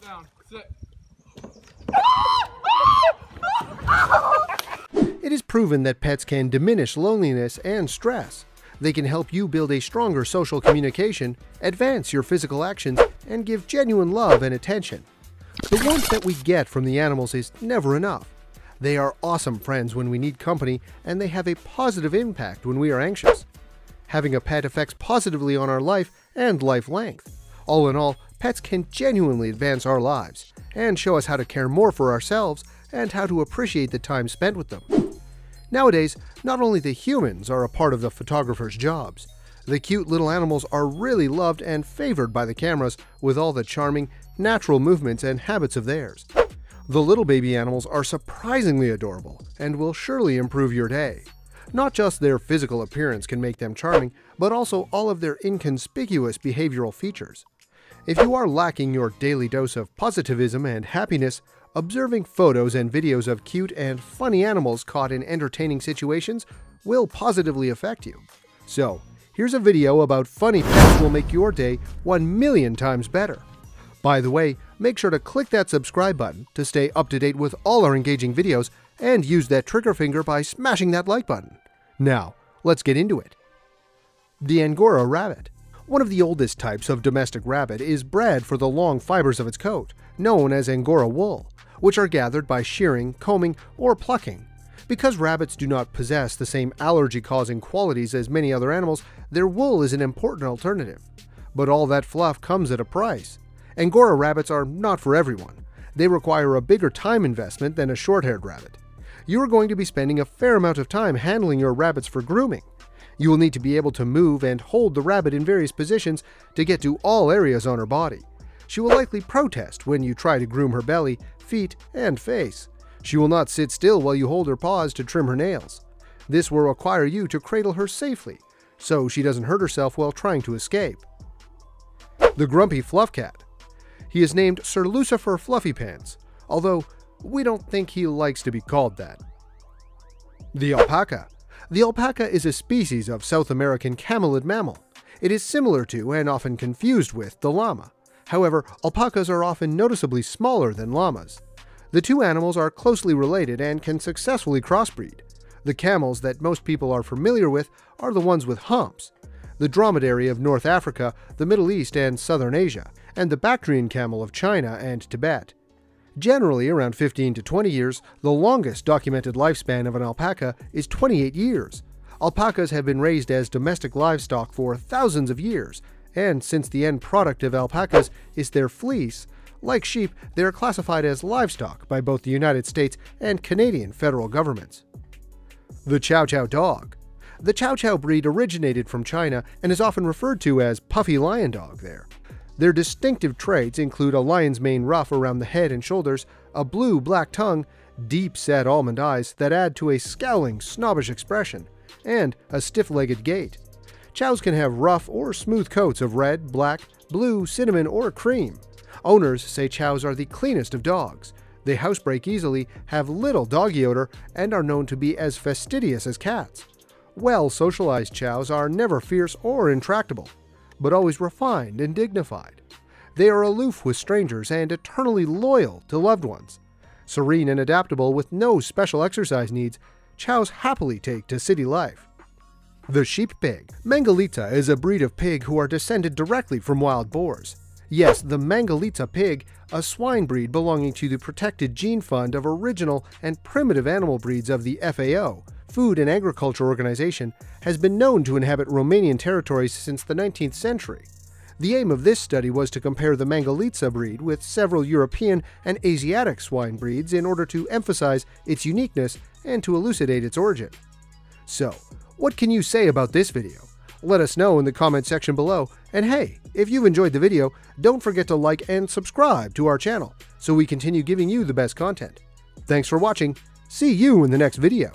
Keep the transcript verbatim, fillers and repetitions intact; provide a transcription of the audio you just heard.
Sit down. Sit. It is proven that pets can diminish loneliness and stress. They can help you build a stronger social communication, advance your physical actions, and give genuine love and attention. The warmth that we get from the animals is never enough. They are awesome friends when we need company, and they have a positive impact when we are anxious. Having a pet affects positively on our life and life length. All in all, pets can genuinely advance our lives and show us how to care more for ourselves and how to appreciate the time spent with them. Nowadays, not only the humans are a part of the photographer's jobs, the cute little animals are really loved and favored by the cameras with all the charming, natural movements and habits of theirs. The little baby animals are surprisingly adorable and will surely improve your day. Not just their physical appearance can make them charming, but also all of their inconspicuous behavioral features. If you are lacking your daily dose of positivism and happiness, observing photos and videos of cute and funny animals caught in entertaining situations will positively affect you. So, here's a video about funny pets will make your day one million times better. By the way, make sure to click that subscribe button to stay up to date with all our engaging videos and use that trigger finger by smashing that like button. Now, let's get into it. The Angora Rabbit. One of the oldest types of domestic rabbit is bred for the long fibers of its coat, known as Angora wool, which are gathered by shearing, combing, or plucking. Because rabbits do not possess the same allergy-causing qualities as many other animals, their wool is an important alternative. But all that fluff comes at a price. Angora rabbits are not for everyone. They require a bigger time investment than a short-haired rabbit. You are going to be spending a fair amount of time handling your rabbits for grooming. You will need to be able to move and hold the rabbit in various positions to get to all areas on her body. She will likely protest when you try to groom her belly, feet, and face. She will not sit still while you hold her paws to trim her nails. This will require you to cradle her safely, so she doesn't hurt herself while trying to escape. The Grumpy Fluff Cat. He is named Sir Lucifer Fluffypants, although we don't think he likes to be called that. The Alpaca. The alpaca is a species of South American camelid mammal. It is similar to and often confused with the llama. However, alpacas are often noticeably smaller than llamas. The two animals are closely related and can successfully crossbreed. The camels that most people are familiar with are the ones with humps, the dromedary of North Africa, the Middle East and Southern Asia, and the Bactrian camel of China and Tibet. Generally, around fifteen to twenty years, the longest documented lifespan of an alpaca is twenty-eight years. Alpacas have been raised as domestic livestock for thousands of years, and since the end product of alpacas is their fleece, like sheep, they are classified as livestock by both the United States and Canadian federal governments. The Chow Chow Dog. The Chow Chow breed originated from China and is often referred to as puffy lion dog there. Their distinctive traits include a lion's mane ruff around the head and shoulders, a blue-black tongue, deep-set almond eyes that add to a scowling, snobbish expression, and a stiff-legged gait. Chows can have rough or smooth coats of red, black, blue, cinnamon, or cream. Owners say chows are the cleanest of dogs. They housebreak easily, have little doggy odor, and are known to be as fastidious as cats. Well-socialized chows are never fierce or intractable, but always refined and dignified. They are aloof with strangers and eternally loyal to loved ones. Serene and adaptable with no special exercise needs, chows happily take to city life. The Sheep Pig. Mangalica is a breed of pig who are descended directly from wild boars. Yes, the Mangalica pig, a swine breed belonging to the protected gene fund of original and primitive animal breeds of the F A O, Food and Agriculture Organization, has been known to inhabit Romanian territories since the nineteenth century. The aim of this study was to compare the Mangalica breed with several European and Asiatic swine breeds in order to emphasize its uniqueness and to elucidate its origin. So, what can you say about this video? Let us know in the comment section below, and hey, if you've enjoyed the video, don't forget to like and subscribe to our channel so we continue giving you the best content. Thanks for watching, see you in the next video!